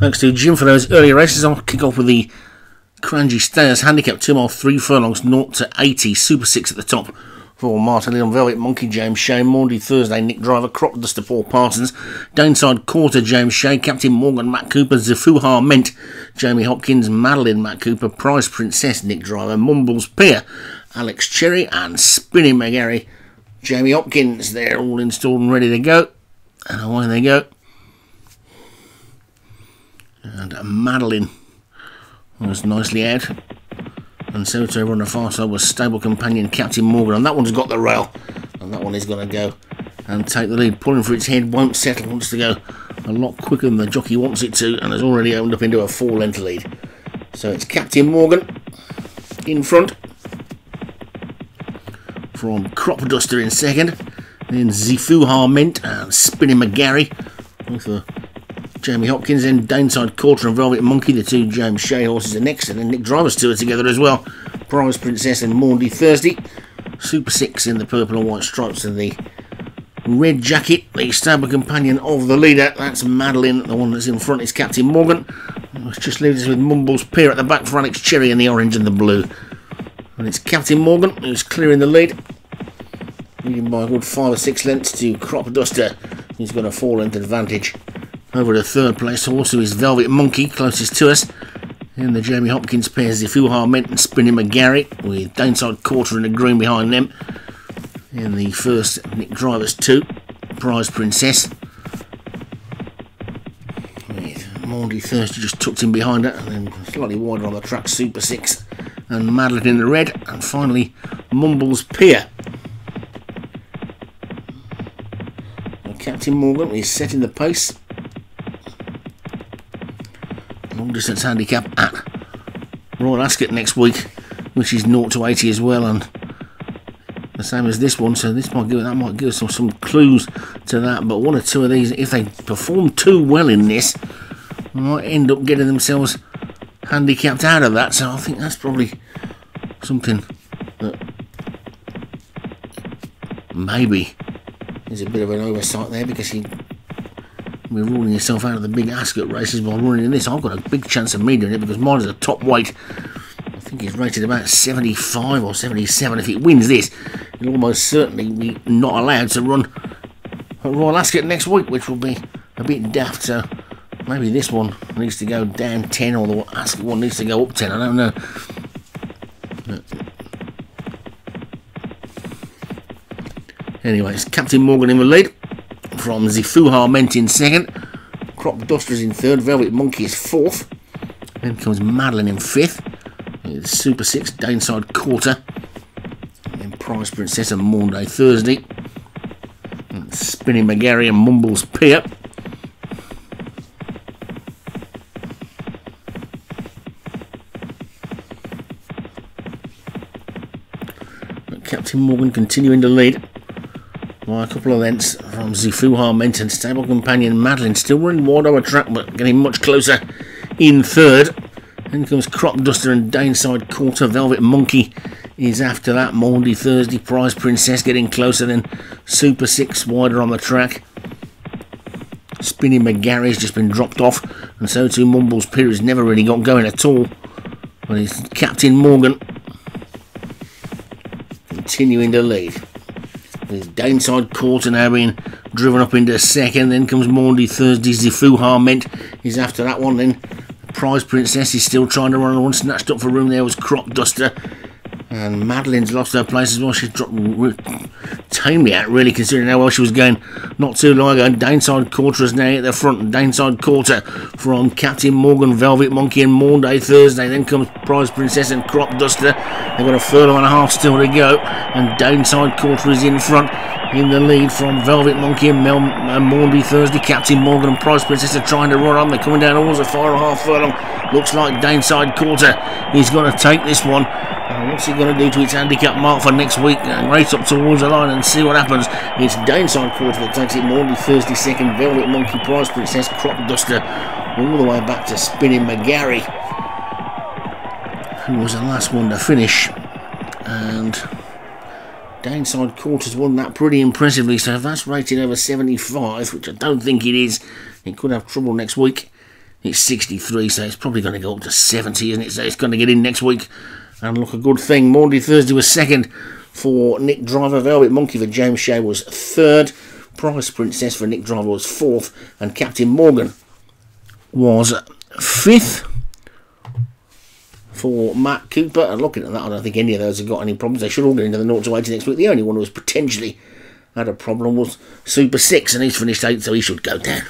Thanks to Jim for those earlier races. I'll kick off with the Kranji Stayers handicap, 2 mile, 3 furlongs, 0 to 80. Super Six at the top for Martin Leon Velvet, Monkey James Shea, Maundy Thursday, Nick Driver, Crop Duster, Paul Parsons, Downside Quarter, James Shea, Captain Morgan, Matt Cooper, Zafuha Mint, Jamie Hopkins, Madeline, Matt Cooper, Prize Princess, Nick Driver, Mumbles Pier, Alex Cherry, and Spinning McGarry, Jamie Hopkins. They're all installed and ready to go, and away they go. And Madeline was nicely out, and so to everyone on the far side was stable companion Captain Morgan, and that one's got the rail, and that one is going to go and take the lead. Pulling for its head, won't settle, wants to go a lot quicker than the jockey wants it to, and has already opened up into a 4-length lead. So it's Captain Morgan in front, from Crop Duster in second, then Zafuha Mint and Spinning McGarry with the Jamie Hopkins, then Downside Quarter and Velvet Monkey. The two James Shea horses are next, and then Nick Driver's two are together as well. Prize Princess and Maundy Thursday. Super Six in the purple and white stripes and the red jacket, the stable companion of the leader. That's Madeline. The one that's in front is Captain Morgan. Which just leaves us with Mumbles Pier at the back for Alex Cherry in the orange and the blue. And it's Captain Morgan who's clearing the lead, leading by a good 5 or 6 lengths to Crop Duster, who's got a 4-length advantage over the third place horse, who is Velvet Monkey, closest to us. And the Jamie Hopkins pairs the Zafuha Mint and Spinning McGarry, with Downside Quarter and the green behind them. In the first, Nick Driver's two, Prize Princess, with Maundy Thursday just tucked in behind her, and then slightly wider on the track, Super Six and Madeline in the red, and finally Mumbles Pier. And Captain Morgan is setting the pace. Distance handicap at Royal Ascot next week, which is 0 to 80 as well, and the same as this one, so this might give, that might give us some clues to that. But one or two of these, if they perform too well in this, might end up getting themselves handicapped out of that, so I think that's probably something that maybe is a bit of an oversight there, because he you're ruling yourself out of the big Ascot races by running in this. I've got a big chance of me doing it, because mine is a top weight. I think he's rated about 75 or 77. If it wins this, he'll almost certainly be not allowed to run at Royal Ascot next week, which will be a bit daft. So maybe this one needs to go down 10, or the Ascot one needs to go up 10. I don't know. Anyways, Captain Morgan in the lead, from Zafuha Mint in second, Crop Duster is in third, Velvet Monkey is fourth, then comes Madeline in fifth, with Super Six, Downside Quarter, and then Prize Princess and Maundy Thursday, and Spinning McGarry and Mumbles Pier. But Captain Morgan continuing to lead by a couple of lengths from Zafuha Mint and stable companion Madeline, still running wide over track but getting much closer in third. Then comes Crop Duster and Downside Quarter. Velvet Monkey is after that. Maundy Thursday, Prize Princess getting closer, then Super Six wider on the track. Spinning McGarry has just been dropped off, and so too Mumbles Pier has never really got going at all. But it's Captain Morgan continuing to lead. Downside Quarter now being driven up into second. Then comes Maundy Thursday. Zafuha Mint is after that one. Then Prize Princess is still trying to run on one. Snatched up for room there was Crop Duster. And Madeline's lost her place as well. She's dropped tamely out, really, considering how well she was going not too long ago. Downside Quarter is now at the front. Downside Quarter from Captain Morgan, Velvet Monkey and Maundy Thursday. Then comes Prize Princess and Crop Duster. They've got a furlong and a half still to go. And Downside Quarter is in front, in the lead from Velvet Monkey and Maundy Thursday. Captain Morgan and Prize Princess are trying to run on. They're coming down almost a 5 and a half furlong. Looks like Downside Quarter is going to take this one. What's he going to do to its handicap mark for next week? And race up towards the line and see what happens. It's Downside Quarter that takes it. Maundy Thursday second, Velvet Monkey, Prize Princess, Crop Duster, all the way back to Spinning McGarry, who was the last one to finish. And Downside Quarter's won that pretty impressively, so if that's rated over 75, which I don't think it is, it could have trouble next week. It's 63, so it's probably going to go up to 70, isn't it? So it's going to get in next week. And look, a good thing. Maundy Thursday was second for Nick Driver. Velvet Monkey for James Shea was third. Prize Princess for Nick Driver was fourth. And Captain Morgan was fifth for Matt Cooper. And looking at that, I don't think any of those have got any problems. They should all get into the 0-80 next week. The only one who was potentially had a problem was Super Six, and he's finished 8th, so he should go down.